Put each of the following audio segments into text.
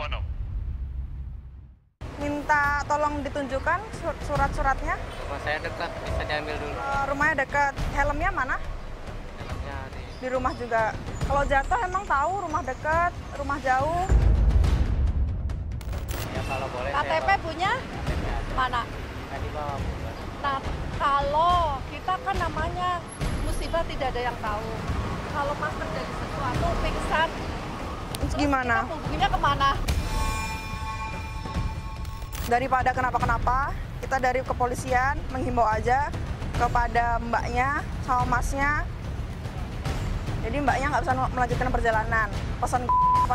Supono. Minta tolong ditunjukkan surat-suratnya. Rumah saya dekat, bisa diambil dulu. Rumahnya dekat, helmnya mana? Helmnya di rumah juga. Kalau jatuh emang tahu rumah dekat, rumah jauh. Ya kalau boleh. KTP punya? KTP mana? Tadi bawa. Nah, kalau kita kan namanya musibah tidak ada yang tahu. Kalau pas terjadi sesuatu pingsan, terus gimana? Kita hubunginya kemana? Daripada kenapa-kenapa, kita dari kepolisian menghimbau aja kepada mbaknya sama masnya. Jadi mbaknya nggak bisa melanjutkan perjalanan. Pesan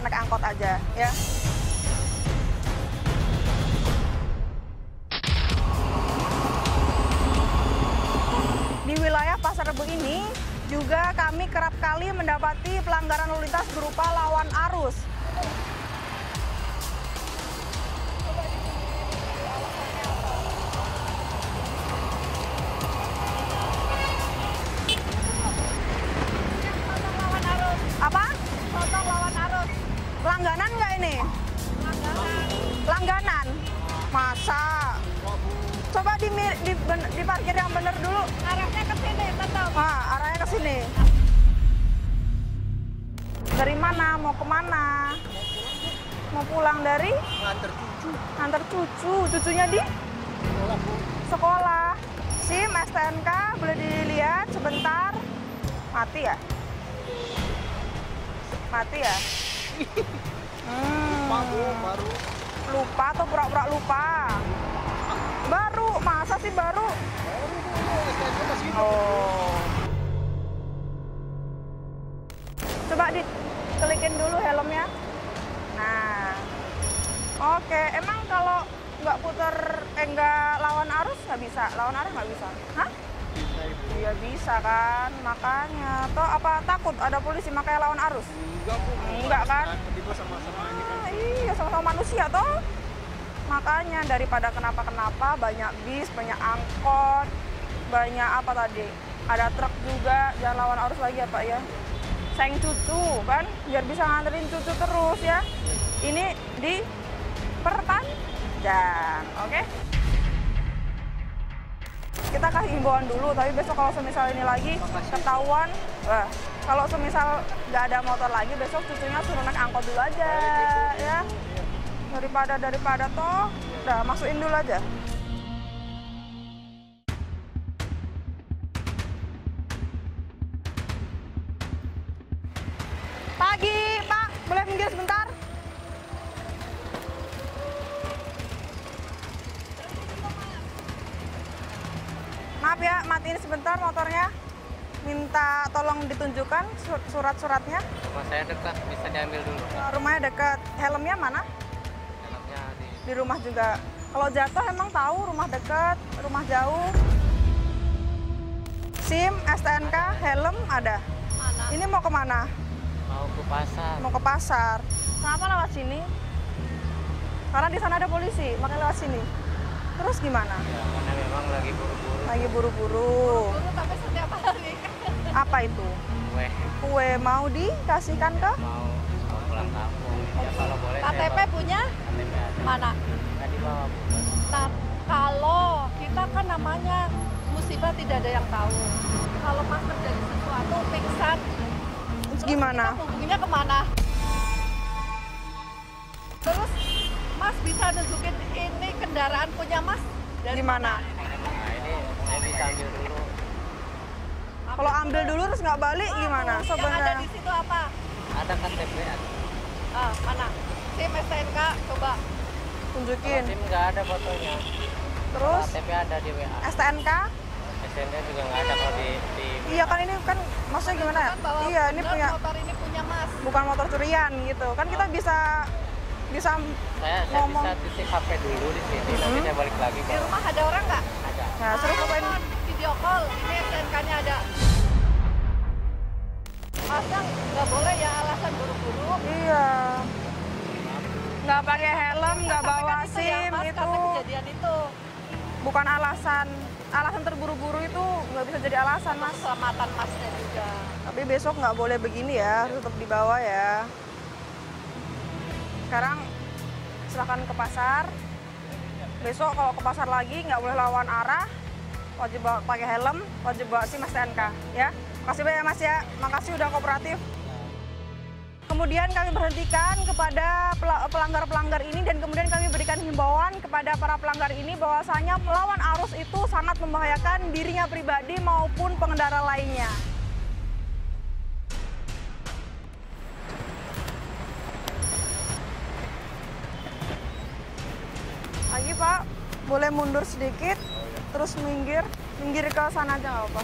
naik angkot aja, ya. Di wilayah Pasar Rebo ini juga kami kerap kali mendapati pelanggaran lalu lintas berupa lawan arus. Langganan nggak ini? Langganan. Langganan? Masa? Coba di parkir yang bener dulu. Arahnya ke sini, tetap. Nah, arahnya ke sini. Dari mana? Mau kemana? Mau pulang dari? Nganter cucu. Nganter cucu. Cucunya di? Sekolah. Sekolah. SIM, STNK, boleh dilihat sebentar. Mati ya? Mati ya? Baru lupa atau pura-pura lupa? Baru, masa sih baru? Oh. Coba dikelikin dulu helmnya. Nah, oke. Emang kalau nggak putar, nggak lawan arus nggak bisa? Lawan arus nggak bisa? Hah? Iya bisa kan, makanya. Toh apa takut ada polisi makanya lawan arus? Enggak kan? Sama-sama ini kan. Iya, sama-sama manusia toh. Makanya daripada kenapa-kenapa, banyak bis, banyak angkot, banyak apa tadi? Ada truk juga, jangan lawan arus lagi ya Pak ya. Sayang cucu kan, biar bisa nganterin cucu terus ya. Ini di perpanjang, oke? Kita kasih himbauan dulu, tapi besok kalau semisal ini lagi ketahuan, kalau semisal nggak ada motor lagi, besok cucunya suruh naik angkot dulu aja, ya. Daripada toh, udah masukin dulu aja. Pagi, Pak, boleh minggir sebentar? Maaf ya, matiin sebentar motornya. Minta tolong ditunjukkan surat-suratnya. Rumah saya dekat, bisa diambil dulu. Rumahnya dekat, helmnya mana? Helmnya di rumah juga. Kalau jatuh emang tahu rumah dekat, rumah jauh. SIM, STNK, helm ada. Mana? Ini mau kemana? Mau ke pasar. Mau ke pasar. Kenapa lewat sini? Karena di sana ada polisi, makanya lewat sini. Terus gimana? Ya, karena memang lagi buru-buru. Lagi buru-buru. Tapi setiap hari. Apa itu? Kue. Kue mau dikasihkan ke? Mau pulang kampung. Ya, kalau boleh. KTP punya? KTP ada. Mana? Tadi bawa. Nah, kalau kita kan namanya musibah tidak ada yang tahu. Kalau pas terjadi sesuatu pingsan, terus gimana? Kita hubunginya kemana? Terus Mas bisa nunjukin ini kendaraan punya Mas dari mana? Dulu. Kalau ambil dulu terus nggak balik gimana? Sebenarnya ada di situ apa? Ada KTP. Mana? SIM, STNK, coba tunjukin. SIM nggak ada fotonya. Terus? KTP ada di WA. STNK? STNK juga nggak ada kalau di WA. Iya kan ini kan maksudnya gimana ya? Iya ini punya. Motor ini punya Mas. Bukan motor curian gitu. Kan kita bisa ngomong. Saya bisa titik HP dulu di sini. Nanti saya balik lagi. Di rumah ada orang nggak? Nah, suruh fotoin video call, ini STNK-nya ada. Masa nggak boleh ya alasan buru-buru? Iya. Nggak pakai helm, nggak bawa SIM itu. Kejadian itu. Bukan alasan terburu-buru itu nggak bisa jadi alasan Mas. Keselamatan Masnya juga. Tapi besok nggak boleh begini ya, harus tetap dibawa ya. Sekarang silahkan ke pasar. Besok kalau ke pasar lagi nggak boleh lawan arah, wajib pakai helm, wajib bawa SIM STNK. Ya, makasih banyak Mas ya, makasih udah kooperatif. Kemudian kami berhentikan kepada pelanggar-pelanggar ini dan kemudian kami berikan himbauan kepada para pelanggar ini bahwasanya melawan arus itu sangat membahayakan dirinya pribadi maupun pengendara lainnya. Lagi Pak, boleh mundur sedikit, terus minggir ke sana aja nggak apa-apa.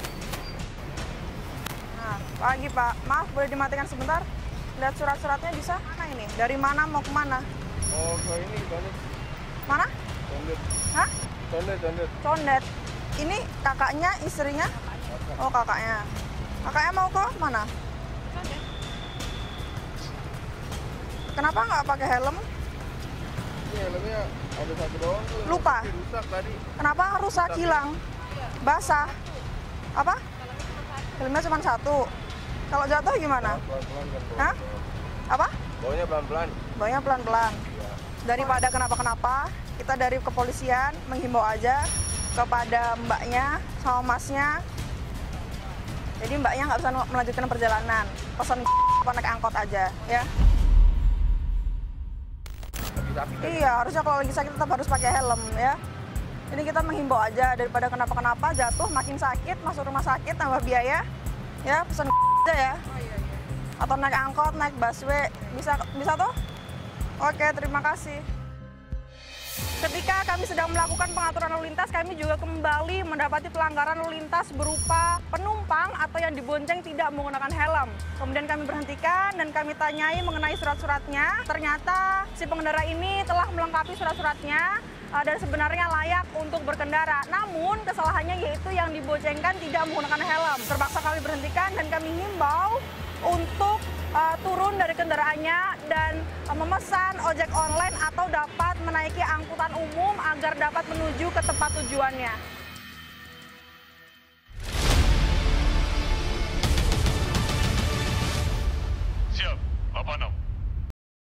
Nah, lagi Pak, maaf boleh dimatikan sebentar? Lihat surat-suratnya bisa? Mana ini? Dari mana mau ke mana? Oh, ke ini, Condet. Mana? Condet. Hah? Condet, Condet. Condet. Ini kakaknya, istrinya? Kakaknya. Oh, kakaknya. Kakaknya mau ke mana? Condet. Kenapa nggak pakai helm? Ini helmnya ada satu doang. Lupa? Rusak tadi. Kenapa rusak, hilang? Basah? Apa? Helmnya cuma satu. Kalau jatuh gimana? Pelan-pelan kan. Hah? Apa? Bawanya pelan-pelan. Bawanya pelan-pelan. Ya. Daripada kenapa-kenapa, kita dari kepolisian menghimbau aja kepada mbaknya sama masnya. Jadi mbaknya nggak bisa melanjutkan perjalanan. Pesan naik angkot aja, ya. Iya, harusnya kalau lagi sakit tetap harus pakai helm, ya. Ini kita menghimbau aja daripada kenapa-kenapa, jatuh makin sakit, masuk rumah sakit, tambah biaya. Ya, pesan aja ya. Oh, iya, iya. Atau naik angkot, naik busway, bisa tuh? Oke, terima kasih. Ketika kami sedang melakukan pengaturan lalu lintas, kami juga kembali mendapati pelanggaran lalu lintas berupa penumpang atau yang dibonceng tidak menggunakan helm. Kemudian kami berhentikan dan kami tanyai mengenai surat-suratnya. Ternyata si pengendara ini telah melengkapi surat-suratnya dan sebenarnya layak untuk berkendara. Namun kesalahannya yaitu yang diboncengkan tidak menggunakan helm. Terpaksa kami berhentikan dan kami himbau untuk turun dari kendaraannya dan memesan ojek online atau dapat menaiki angkutan umum agar dapat menuju ke tempat tujuannya.